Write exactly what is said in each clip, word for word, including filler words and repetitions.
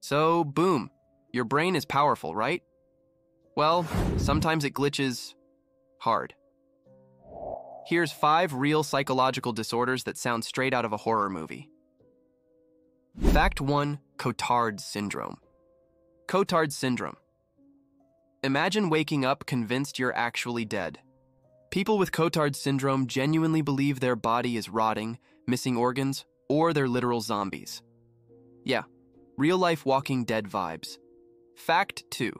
So, boom, your brain is powerful, right? Well, sometimes it glitches hard. Here's five real psychological disorders that sound straight out of a horror movie. Fact one, Cotard's Syndrome. Cotard's Syndrome. Imagine waking up convinced you're actually dead. People with Cotard's Syndrome genuinely believe their body is rotting, missing organs, or they're literal zombies. Yeah, real-life Walking Dead vibes. Fact two,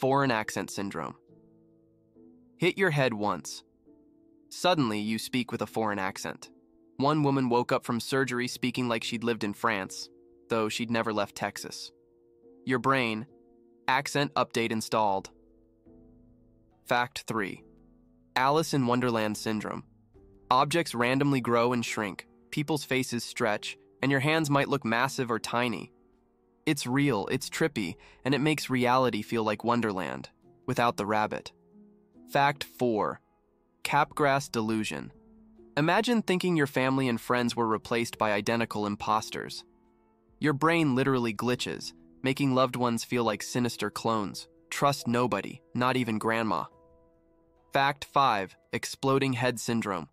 Foreign Accent Syndrome. Hit your head once. Suddenly, you speak with a foreign accent. One woman woke up from surgery speaking like she'd lived in France, though she'd never left Texas. Your brain, accent update installed. Fact three, Alice in Wonderland Syndrome. Objects randomly grow and shrink, people's faces stretch, and your hands might look massive or tiny. It's real, it's trippy, and it makes reality feel like Wonderland, without the rabbit. Fact four, Capgras Delusion. Imagine thinking your family and friends were replaced by identical imposters. Your brain literally glitches, making loved ones feel like sinister clones. Trust nobody, not even grandma. Fact five, Exploding Head Syndrome.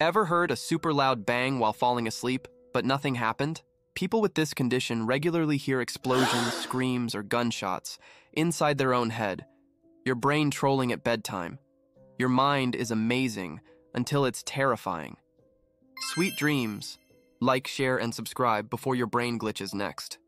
Ever heard a super loud bang while falling asleep, but nothing happened? People with this condition regularly hear explosions, screams, or gunshots inside their own head. Your brain trolling at bedtime. Your mind is amazing until it's terrifying. Sweet dreams. Like, share, and subscribe before your brain glitches next.